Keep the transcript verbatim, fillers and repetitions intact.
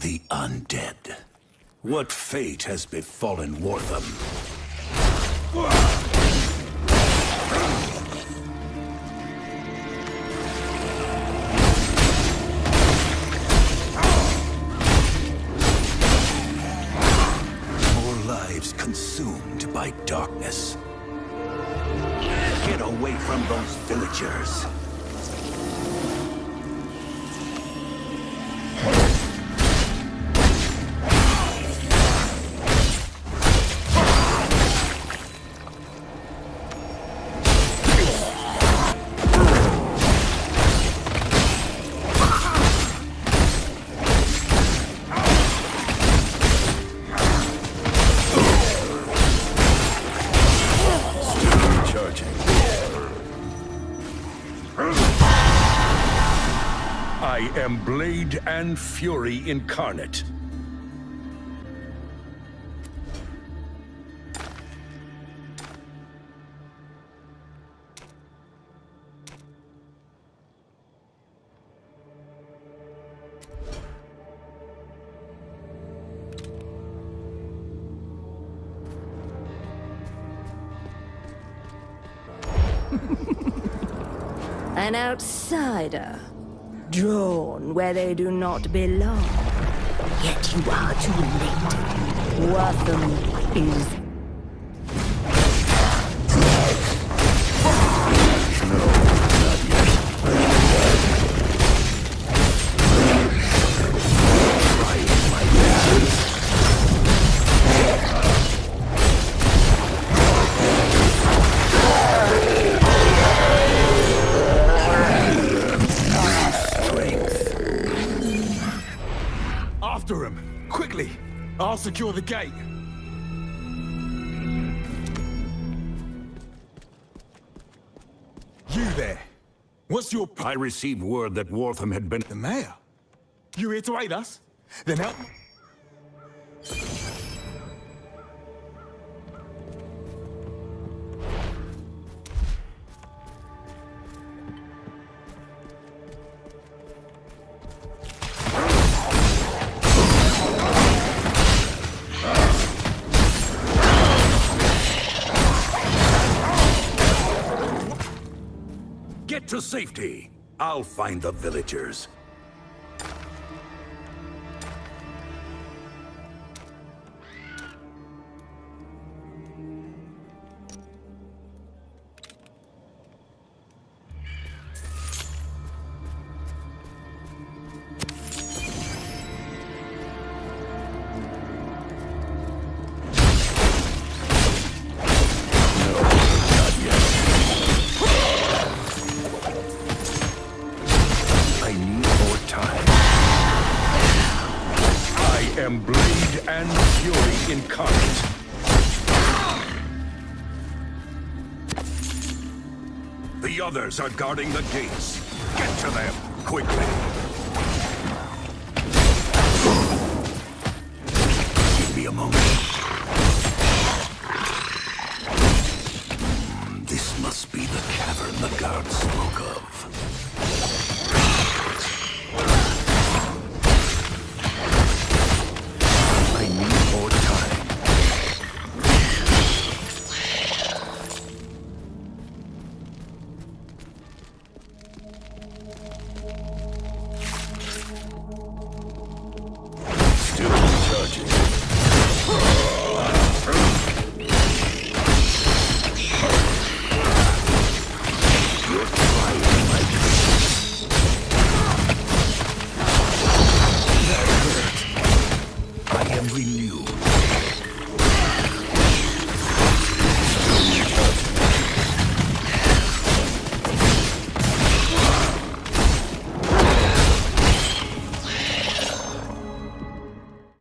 the undead. What fate has befallen Wortham? More lives consumed by darkness. Get away from those villagers. I am Blade and Fury Incarnate. An outsider. Drawn where they do not belong. Yet you are too late. Waltham is... No, not yet. Him. Quickly! I'll secure the gate! You there! What's your... I received word that Waltham had been... The mayor? You here to aid us? Then help... Get to safety! I'll find the villagers. Blade and Fury Incarnate. The others are guarding the gates. Get to them, quickly.